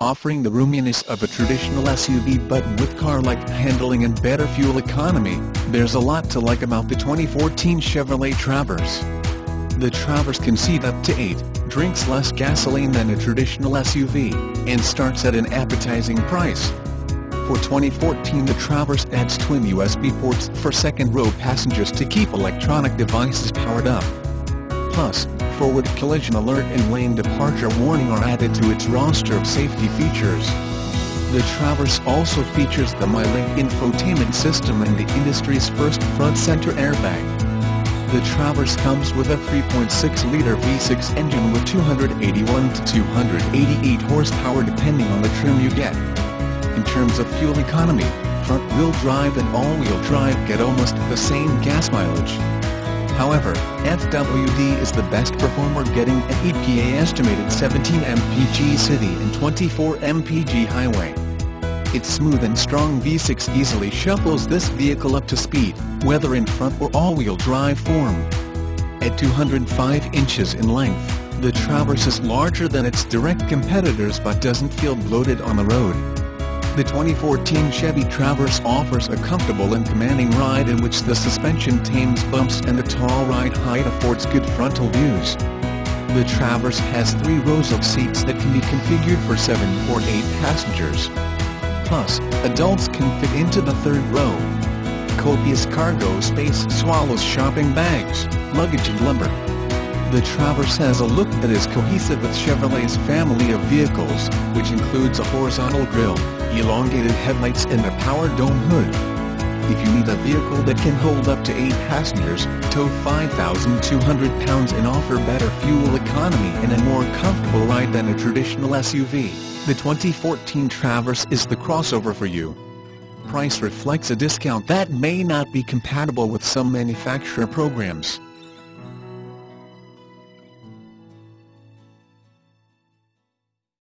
offering the roominess of a traditional SUV but with car-like handling and better fuel economy. There's a lot to like about the 2014 Chevrolet Traverse. The Traverse can seat up to 8, drinks less gasoline than a traditional SUV, and starts at an appetizing price. For 2014, the Traverse adds twin USB ports for second-row passengers to keep electronic devices powered up. Plus, Forward Collision Alert and Lane Departure Warning are added to its roster of safety features. The Traverse also features the MyLink infotainment system and the industry's first front center airbag. The Traverse comes with a 3.6-liter V6 engine with 281 to 288 horsepower depending on the trim you get. In terms of fuel economy, front-wheel drive and all-wheel drive get almost the same gas mileage. However, FWD is the best performer, getting an EPA-estimated 17 mpg city and 24 mpg highway. Its smooth and strong V6 easily shuffles this vehicle up to speed, whether in front or all-wheel drive form. At 205 inches in length, the Traverse is larger than its direct competitors but doesn't feel bloated on the road. The 2014 Chevy Traverse offers a comfortable and commanding ride in which the suspension tames bumps and the tall ride height affords good frontal views. The Traverse has 3 rows of seats that can be configured for 7 or 8 passengers. Plus, adults can fit into the 3rd row. Copious cargo space swallows shopping bags, luggage and lumber. The Traverse has a look that is cohesive with Chevrolet's family of vehicles, which includes a horizontal grille, elongated headlights and a power dome hood. If you need a vehicle that can hold up to 8 passengers, tow 5,200 pounds and offer better fuel economy and a more comfortable ride than a traditional SUV, the 2014 Traverse is the crossover for you. Price reflects a discount that may not be compatible with some manufacturer programs.